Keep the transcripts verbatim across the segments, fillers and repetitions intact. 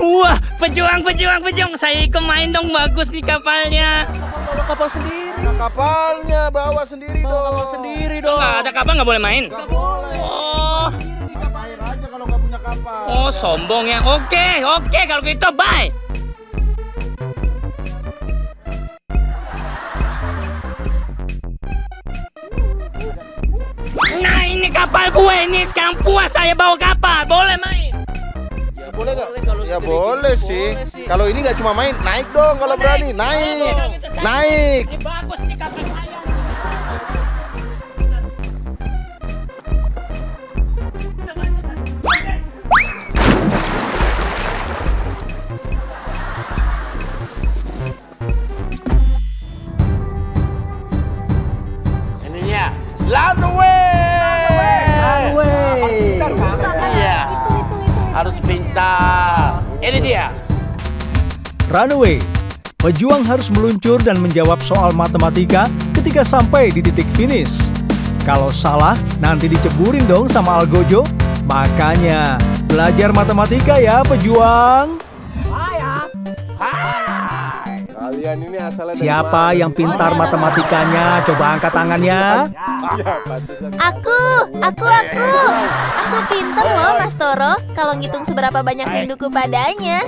Wah, pejuang, pejuang, pejuang. Saya ikut main dong, bagus nih kapalnya. Bawa kapal sendiri. Nah, kapalnya bawa sendiri dong. Kapal sendiri dong. Enggak ada kapal nggak boleh main. Nggak boleh. Oh. Main aja kalau nggak punya kapal. Oh, sombong ya. Oke, oke kalau gitu bye. Nah, ini kapal gue ini sekarang puas saya bawa kapal. Boleh main. Boleh nggak? Ya boleh sih. Kalau ini nggak cuma main, naik dong kalau berani. Naik, naik. Ini bagus nih kapal saya. Ininya, selalu way. Selalu way. Iya. Harus pintar. Ini dia. Runaway. Pejuang harus meluncur dan menjawab soal matematika ketika sampai di titik finish. Kalau salah, nanti diceburin dong sama Al Gojo. Makanya, belajar matematika ya pejuang. Kalian ini asalnya siapa yang pintar matematikanya? Coba angkat tangannya. Aku, aku, aku. Aku pinter loh Mas Toro. Kalau ngitung seberapa banyak rinduku padanya.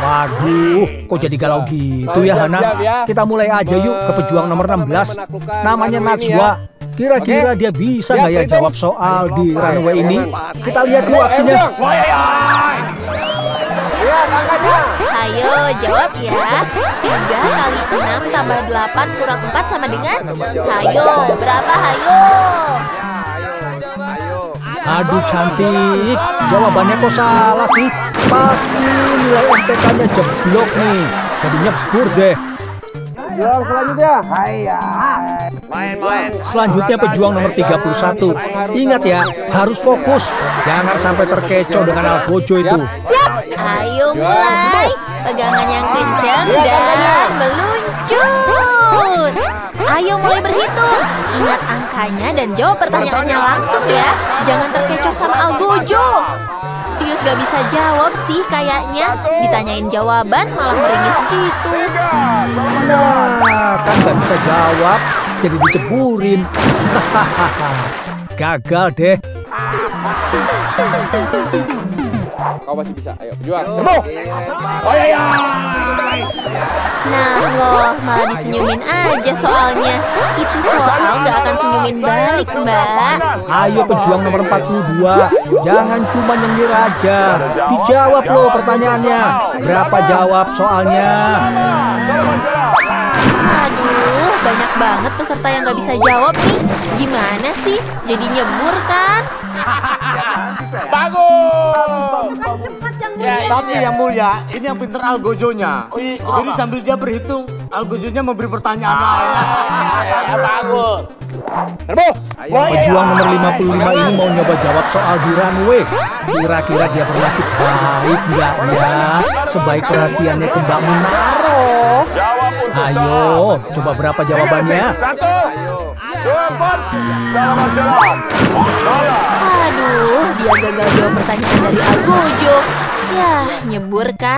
Waduh, kok jadi galau gitu ya Hana? Kita mulai aja yuk ke pejuang nomor enam belas. Namanya Natsua. Kira-kira dia bisa nggak ya jawab soal di runway ini? Kita lihat dulu aksinya. Ayo jawab ya. Tiga kali enam tambah delapan kurang empat sama dengan? Hayo, berapa hayo? Aduh cantik, jawabannya kok salah sih? Pasti nilai M T K-nya jeblok nih, jadi nyebur deh. Pejuang selanjutnya. Selanjutnya pejuang nomor tiga puluh satu. Ingat ya, harus fokus. Jangan sampai terkecoh dengan Al Gojo itu. Siap. Ayo mulai. Pegangan yang kencang dan meluncur. Ayo mulai berhitung. Ingat angkanya dan jawab pertanyaannya langsung ya. Jangan terkecoh sama Al Gojo. Tius gak bisa jawab sih kayaknya. Ditanyain jawaban malah meringis gitu. Nah, kan gak bisa jawab. Jadi diceburin. Gagal deh. Kau masih bisa, ayo pejuang. Nah loh, malah disenyumin aja soalnya. Itu soal gak akan senyumin balik mbak. Ayo pejuang nomor empat puluh dua. Jangan cuma nyengir aja. Dijawab loh pertanyaannya. Berapa jawab soalnya? Aduh, banyak banget peserta yang gak bisa jawab nih. Gimana sih? Jadi nyebur kan? Bagus. Tapi yang mulia, ini yang pinter Al Gojonya. Jadi sambil dia berhitung, Al Gojonya memberi pertanyaan. Bagus. Pejuang nomor lima puluh lima ini mau nyoba jawab soal di runway. Kira-kira dia bernasib baik nggak ya? Sebaik perhatiannya ke Mbak Munaro. Ayo, coba berapa jawabannya? Satu, dua, empat, salam salam. Aduh, dia gagal jawab pertanyaan dari Al Gojo. Yah, nyebur kan?